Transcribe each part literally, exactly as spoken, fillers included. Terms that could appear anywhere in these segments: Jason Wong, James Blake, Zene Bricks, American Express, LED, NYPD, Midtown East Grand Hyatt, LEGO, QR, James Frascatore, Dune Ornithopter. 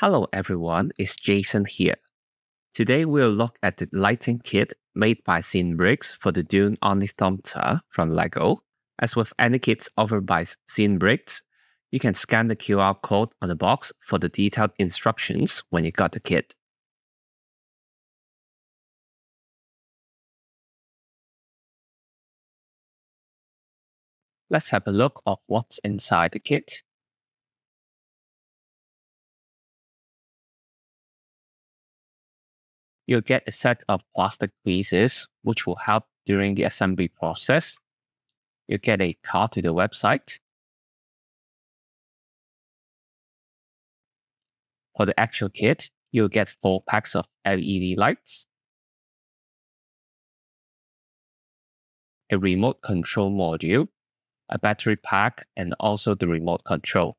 Hello everyone, it's Jason here. Today we'll look at the lighting kit made by Zene Bricks for the Dune Ornithopter from LEGO. As with any kits offered by Zene Bricks, you can scan the Q R code on the box for the detailed instructions when you got the kit. Let's have a look at what's inside the kit. You'll get a set of plastic pieces, which will help during the assembly process. You'll get a card to the website. For the actual kit, you'll get four packs of L E D lights, a remote control module, a battery pack, and also the remote control.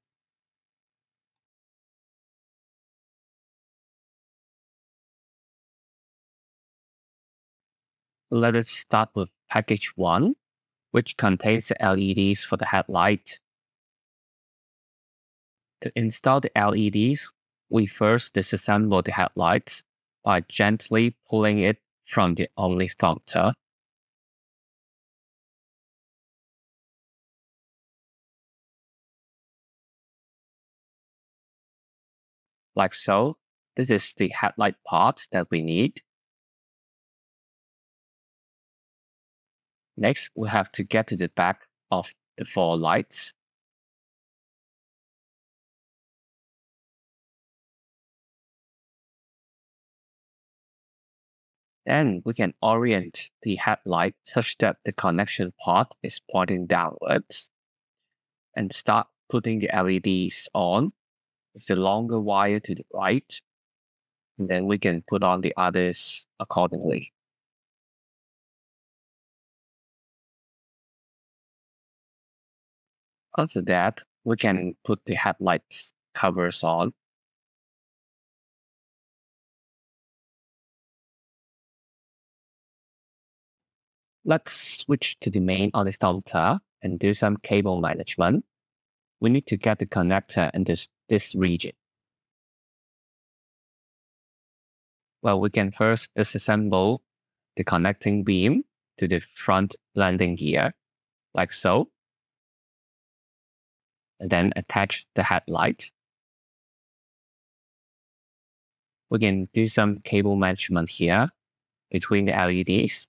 Let us start with package one, which contains the L E Ds for the headlight. To install the L E Ds, we first disassemble the headlights by gently pulling it from the Ornithopter. Like so, this is the headlight part that we need. Next, we have to get to the back of the four lights. Then we can orient the headlight such that the connection part is pointing downwards and start putting the L E Ds on with the longer wire to the right. And then we can put on the others accordingly. After that, we can put the headlights covers on. Let's switch to the main Ornithopter and do some cable management. We need to get the connector in this, this region. Well, we can first disassemble the connecting beam to the front landing gear, like so. And then attach the headlight. We can do some cable management here between the L E Ds.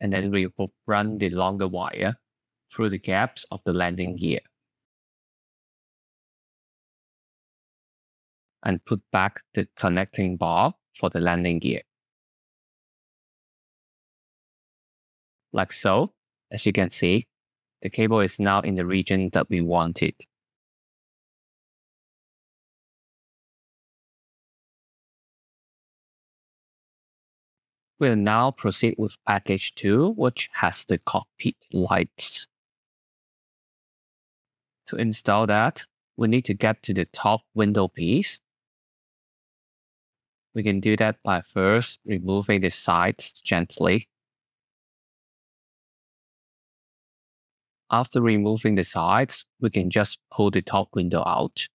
And then we will run the longer wire through the gaps of the landing gear. And put back the connecting bar for the landing gear. Like so. As you can see, the cable is now in the region that we wanted. We'll now proceed with package two, which has the cockpit lights. To install that, we need to get to the top window piece. We can do that by first removing the sides gently. After removing the sides, we can just pull the top window out.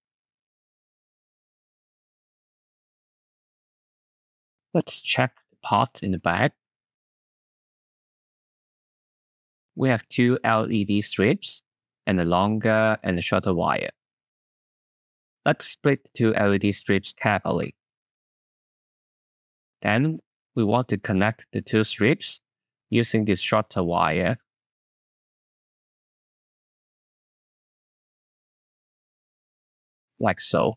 Let's check the part in the back. We have two L E D strips and a longer and a shorter wire. Let's split the two L E D strips carefully. Then we want to connect the two strips using the shorter wire. Like so.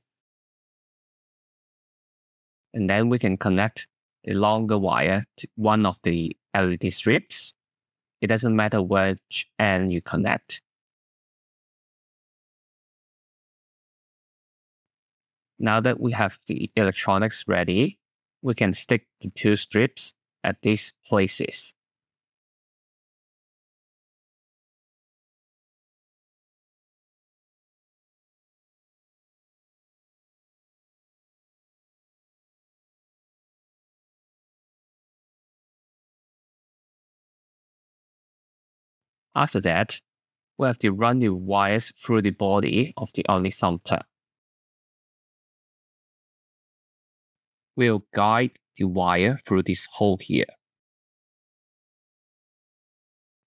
And then we can connect the longer wire to one of the L E D strips. It doesn't matter which end you connect. Now that we have the electronics ready, we can stick the two strips at these places. After that, we have to run the wires through the body of the ornithopter. We'll guide the wire through this hole here.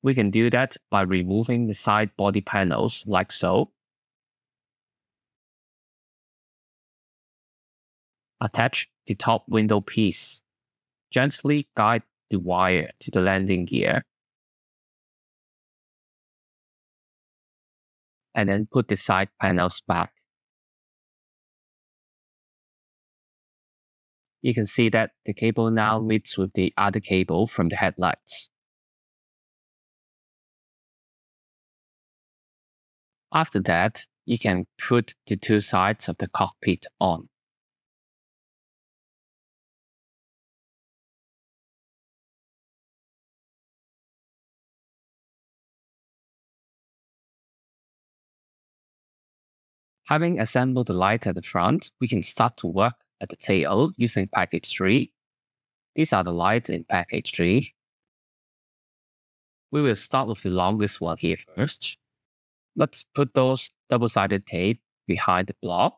We can do that by removing the side body panels like so. Attach the top window piece. Gently guide the wire to the landing gear. And then put the side panels back. You can see that the cable now meets with the other cable from the headlights. After that, you can put the two sides of the cockpit on. Having assembled the light at the front, we can start to work at the tail using package three. These are the lights in package three. We will start with the longest one here first. Let's put those double-sided tape behind the block,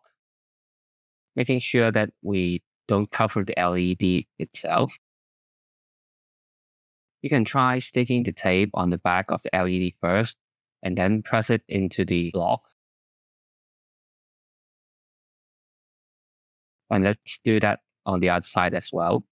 making sure that we don't cover the L E D itself. You can try sticking the tape on the back of the L E D first, and then press it into the block. And let's do that on the other side as well.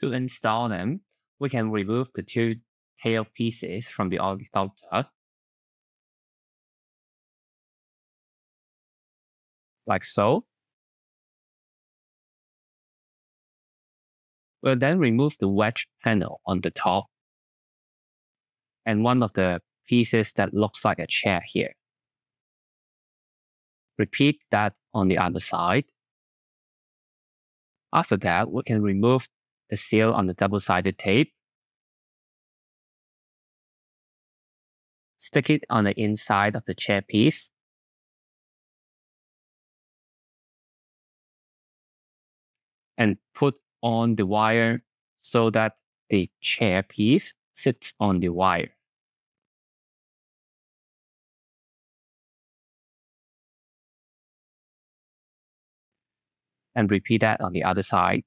To install them, we can remove the two tail pieces from the ornithopter, like so. We'll then remove the wedge panel on the top and one of the pieces that looks like a chair here. Repeat that on the other side. After that, we can remove the seal on the double-sided tape. Stick it on the inside of the chair piece. And put on the wire so that the chair piece sits on the wire. And repeat that on the other side.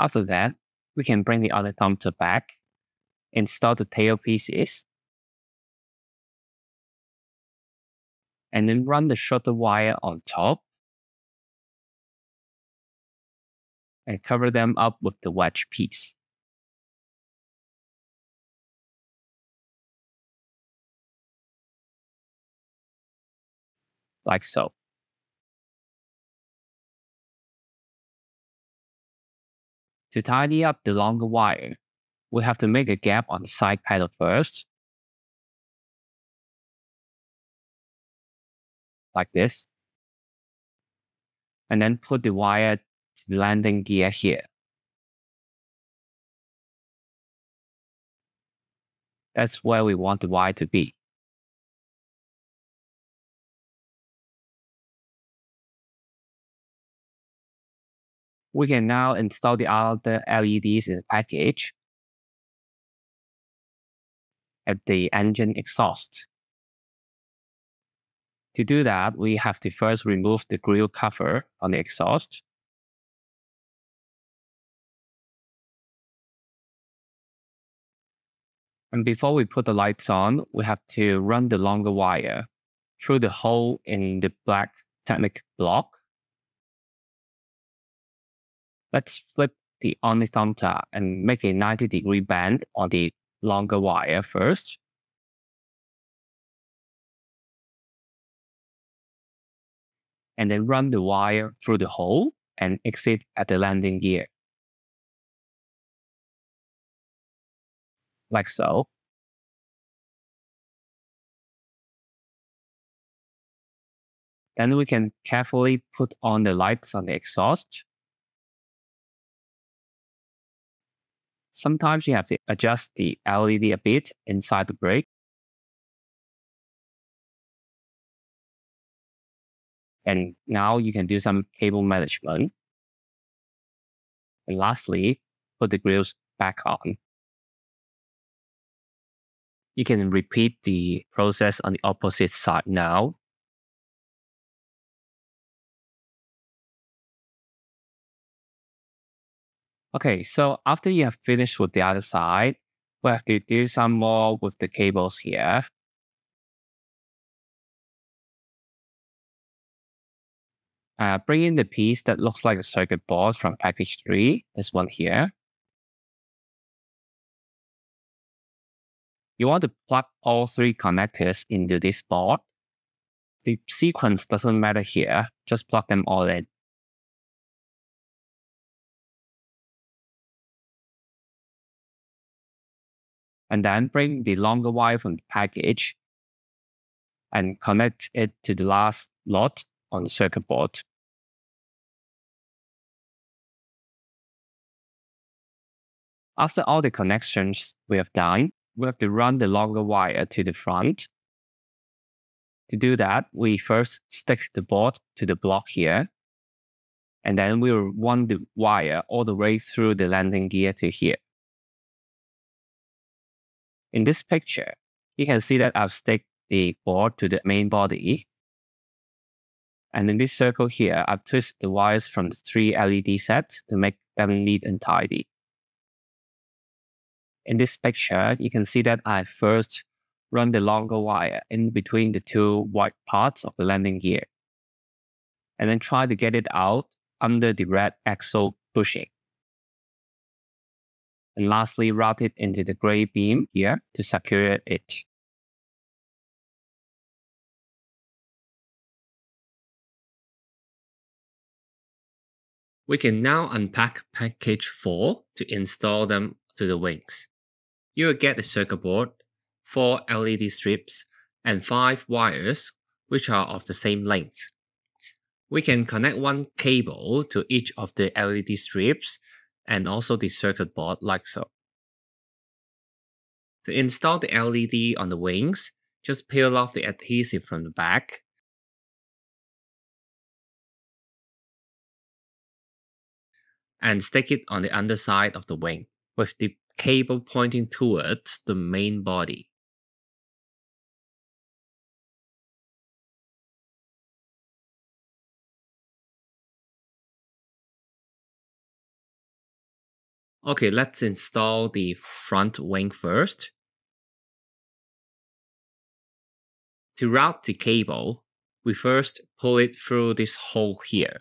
After that, we can bring the ornithopter back, install the tail pieces, and then run the shorter wire on top, and cover them up with the wedge piece. Like so. To tidy up the longer wire, we have to make a gap on the side panel first, like this, and then put the wire to the landing gear here. That's where we want the wire to be. We can now install the other L E Ds in the package at the engine exhaust. To do that, we have to first remove the grill cover on the exhaust. And before we put the lights on, we have to run the longer wire through the hole in the black Technic block. Let's flip the ornithopter and make a ninety degree bend on the longer wire first. And then run the wire through the hole and exit at the landing gear. Like so. Then we can carefully put on the lights on the exhaust. sometimes you have to adjust the L E D a bit inside the brick. And now you can do some cable management. And lastly, put the grills back on. You can repeat the process on the opposite side now. Okay, so after you have finished with the other side, we have to do some more with the cables here. Uh, bring in the piece that looks like a circuit board from package three, this one here. You want to plug all three connectors into this board. The sequence doesn't matter here, just plug them all in. And then bring the longer wire from the package and connect it to the last lot on the circuit board. After all the connections we have done, we have to run the longer wire to the front. To do that, we first stick the board to the block here, and then we will run the wire all the way through the landing gear to here. In this picture, you can see that I've stuck the board to the main body. And in this circle here, I've twisted the wires from the three L E D sets to make them neat and tidy. In this picture, you can see that I first run the longer wire in between the two white parts of the landing gear, and then try to get it out under the red axle bushing. And lastly, route it into the gray beam here to secure it. We can now unpack package four to install them to the wings. You will get a circuit board, four L E D strips, and five wires, which are of the same length. We can connect one cable to each of the L E D strips and also the circuit board like so. To install the L E D on the wings, just peel off the adhesive from the back. And stick it on the underside of the wing, with the cable pointing towards the main body. Okay, let's install the front wing first. To route the cable, we first pull it through this hole here.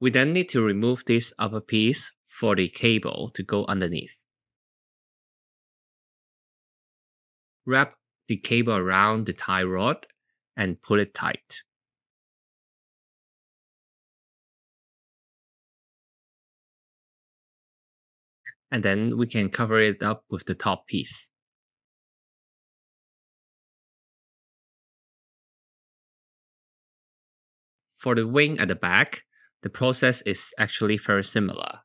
We then need to remove this upper piece for the cable to go underneath. Wrap the cable around the tie rod and pull it tight. And then we can cover it up with the top piece. For the wing at the back, the process is actually very similar.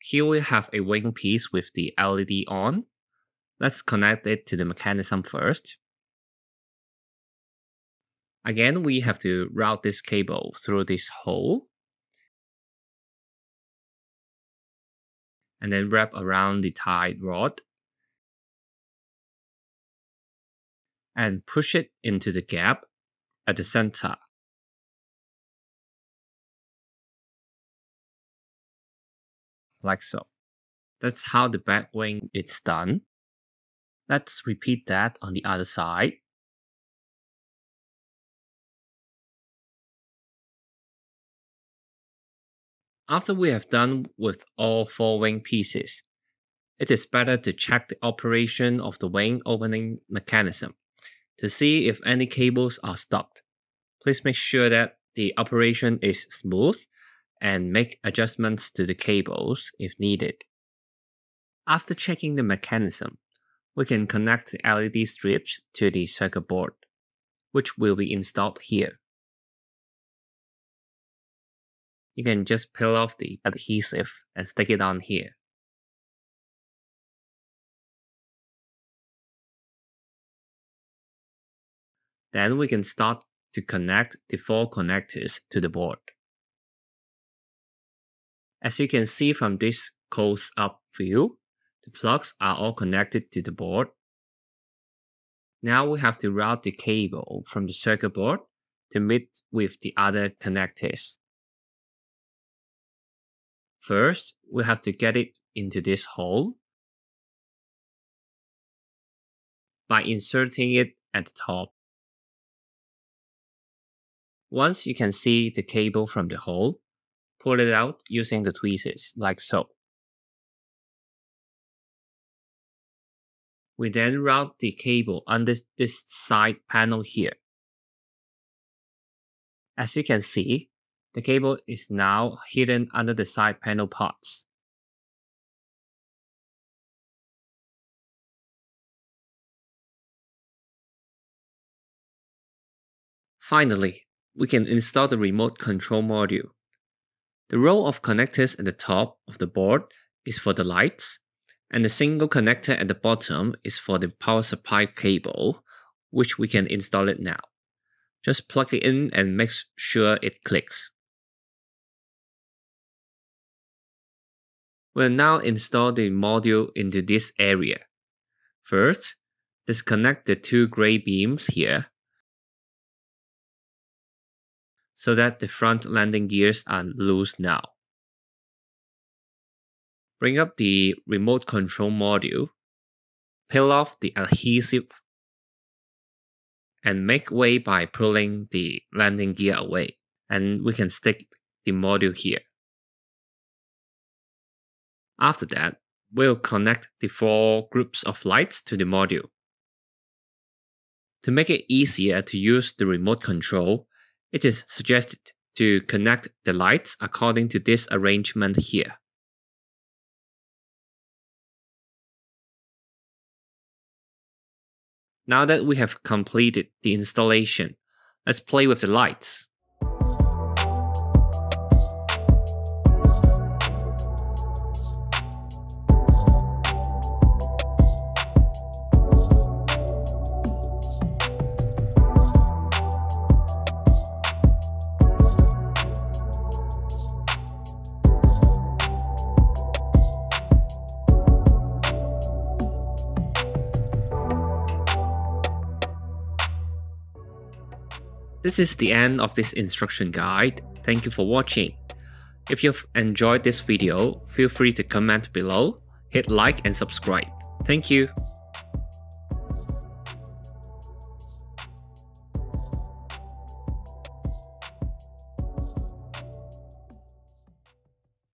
Here we have a wing piece with the L E D on. Let's connect it to the mechanism first. Again, we have to route this cable through this hole. And then wrap around the tie rod. And push it into the gap at the center. Like so. That's how the back wing is done. Let's repeat that on the other side. After we have done with all four wing pieces, it is better to check the operation of the wing opening mechanism to see if any cables are stuck. Please make sure that the operation is smooth and make adjustments to the cables if needed. After checking the mechanism, we can connect the L E D strips to the circuit board, which will be installed here. you can just peel off the adhesive and stick it on here. Then we can start to connect the four connectors to the board. As you can see from this close-up view, the plugs are all connected to the board. Now we have to route the cable from the circuit board to meet with the other connectors. First, we have to get it into this hole by inserting it at the top. Once you can see the cable from the hole, pull it out using the tweezers, like so. We then route the cable under this side panel here. As you can see, the cable is now hidden under the side panel parts. Finally, we can install the remote control module. The row of connectors at the top of the board is for the lights, and the single connector at the bottom is for the power supply cable, which we can install it now. Just plug it in and make sure it clicks. We'll now install the module into this area. First, disconnect the two gray beams here, so that the front landing gears are loose now. Bring up the remote control module, peel off the adhesive, and make way by pulling the landing gear away, and we can stick the module here. After that, we'll connect the four groups of lights to the module. To make it easier to use the remote control, it is suggested to connect the lights according to this arrangement here. Now that we have completed the installation, let's play with the lights. This is the end of this instruction guide. Thank you for watching. If you've enjoyed this video, feel free to comment below, hit like and subscribe. Thank you.